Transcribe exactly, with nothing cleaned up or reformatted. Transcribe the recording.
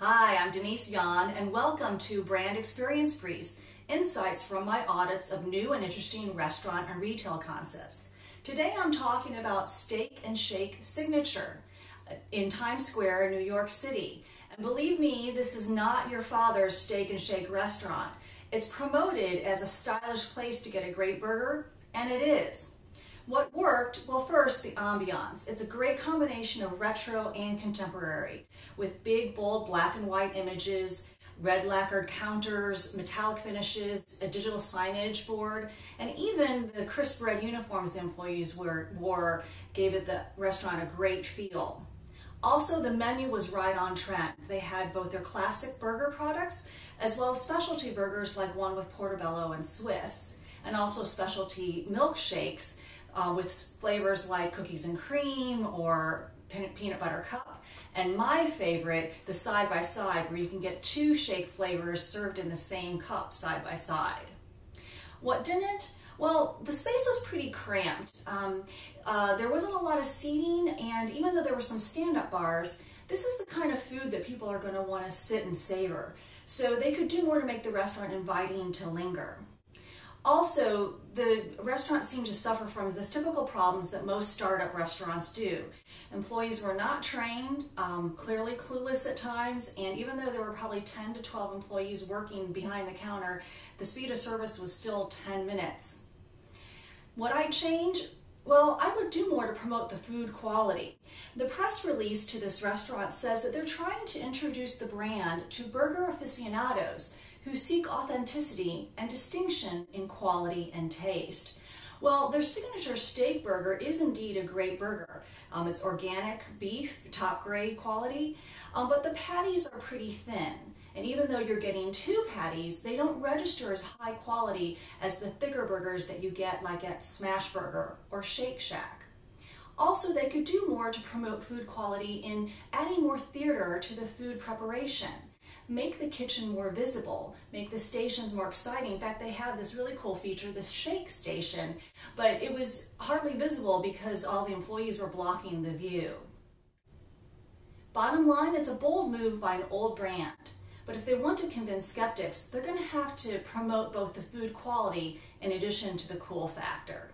Hi, I'm Denise Yohn, and welcome to Brand Experience Briefs, insights from my audits of new and interesting restaurant and retail concepts. Today I'm talking about Steak 'n Shake Signature in Times Square, New York City. And believe me, this is not your father's Steak 'n Shake restaurant. It's promoted as a stylish place to get a great burger, and it is. What worked? Well, first, the ambiance. It's a great combination of retro and contemporary, with big, bold black and white images, red lacquered counters, metallic finishes, a digital signage board, and even the crisp red uniforms the employees wore gave it the restaurant a great feel. Also, the menu was right on trend. They had both their classic burger products, as well as specialty burgers like one with Portobello and Swiss, and also specialty milkshakes, Uh, with flavors like cookies and cream or peanut butter cup, and my favorite, the side by side, where you can get two shake flavors served in the same cup side by side. What didn't? Well, the space was pretty cramped. Um, uh, there wasn't a lot of seating, and even though there were some stand-up bars, this is the kind of food that people are going to want to sit and savor. So they could do more to make the restaurant inviting to linger. Also, the restaurant seemed to suffer from the typical problems that most startup restaurants do. Employees were not trained, um, clearly clueless at times, and even though there were probably ten to twelve employees working behind the counter, the speed of service was still ten minutes. Would I change? Well, I would do more to promote the food quality. The press release to this restaurant says that they're trying to introduce the brand to burger aficionados who seek authenticity and distinction in quality and taste. Well, their signature steak burger is indeed a great burger. Um, it's organic beef, top grade quality, um, but the patties are pretty thin. And even though you're getting two patties, they don't register as high quality as the thicker burgers that you get like at Smashburger or Shake Shack. Also, they could do more to promote food quality in adding more theater to the food preparation. Make the kitchen more visible, make the stations more exciting. In fact, they have this really cool feature, this shake station, but it was hardly visible because all the employees were blocking the view. Bottom line, it's a bold move by an old brand. But if they want to convince skeptics, they're going to have to promote both the food quality in addition to the cool factor.